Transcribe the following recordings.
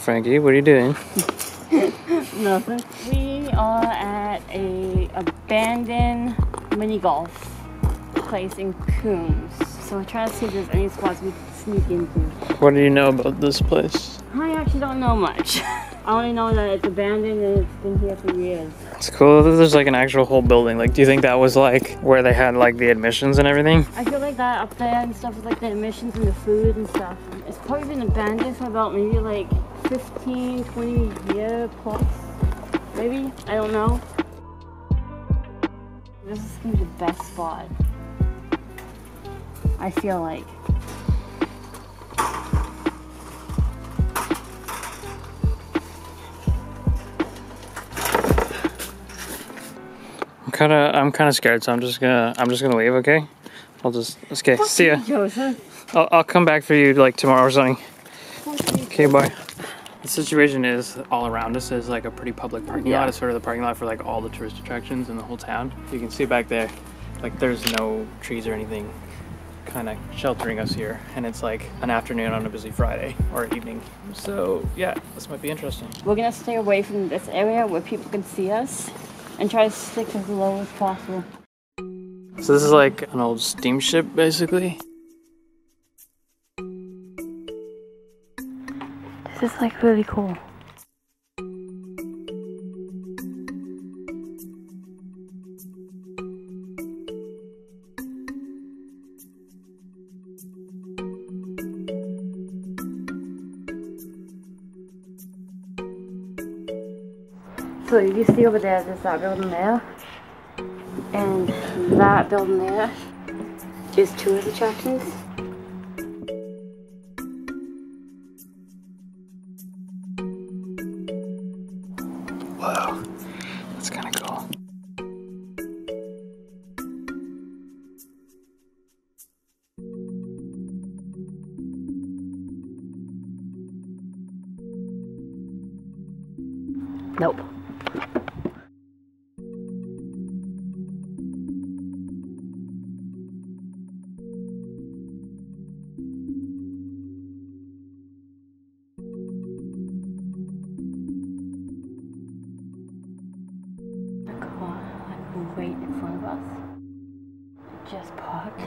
Frankie, what are you doing? Nothing. We are at a abandoned mini golf place in Coombs. So we're trying to see if there's any spots we can sneak into. What do you know about this place? I actually don't know much. I only know that it's abandoned and it's been here for years. It's cool that there's like an actual whole building. Like, do you think that was like where they had like the admissions and everything? I feel like that up there and stuff was like the admissions and the food and stuff. It's probably been abandoned for about maybe like 15, 20 year plus. Maybe? I don't know. This is gonna be the best spot. I feel like. I'm kind of scared, so I'm just gonna leave. Okay, okay. Fuck see ya. Joseph. I'll come back for you like tomorrow or something. Okay, bye. The situation is all around us is like a pretty public parking lot. It's sort of the parking lot for like all the tourist attractions in the whole town. You can see back there, like there's no trees or anything, kind of sheltering us here, and it's like an afternoon on a busy Friday or evening. So yeah, this might be interesting. We're gonna stay away from this area where people can see us. And try to stick as low as possible. So this is like an old steamship, basically. This is like really cool. So you see over there, there's that building there, and that building there is tourist attractions. Wow, that's kind of cool. Nope. Wait in front of us. Just parked.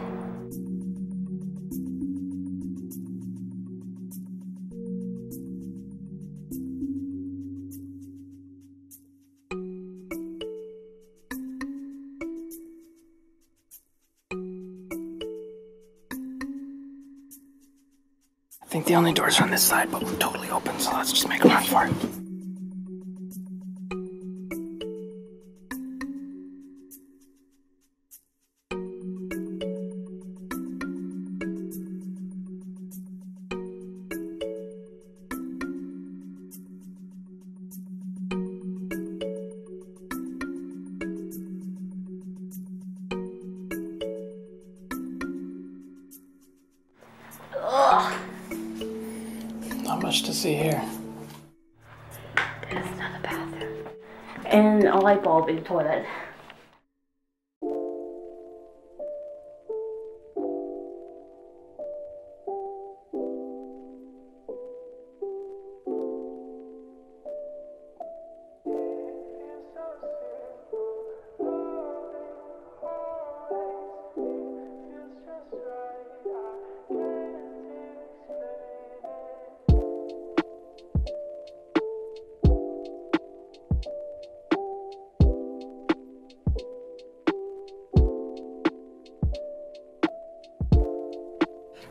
I think the only doors are on this side, but we're totally open, so let's just make a run for it. Not much to see here. There's another bathroom. And a light bulb in the toilet.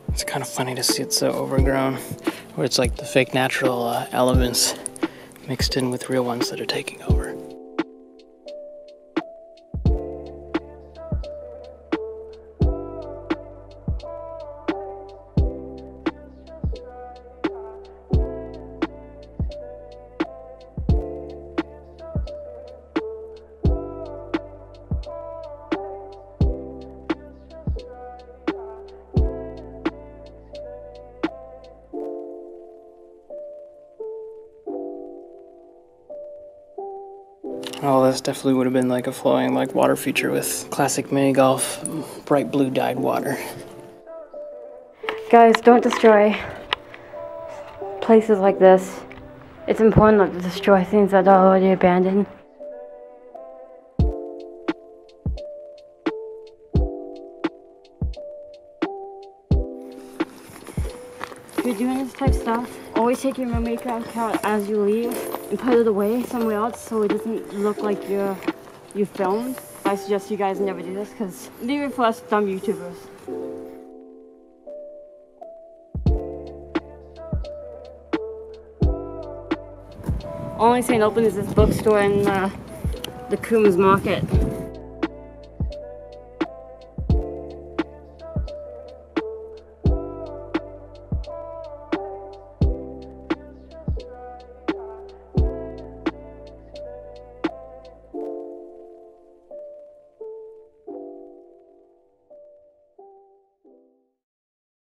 It's kind of funny to see it so overgrown, where it's like the fake natural elements mixed in with real ones that are taking over. Oh, this definitely would have been like a flowing like water feature with classic mini golf, bright blue dyed water. Guys, don't destroy places like this. It's important not to destroy things that are already abandoned. If you're doing this type of stuff, always take your memory card out as you leave and put it away somewhere else so it doesn't look like you filmed. I suggest you guys never do this because leave it for us dumb YouTubers. Only thing open is this bookstore and the Coombs Market.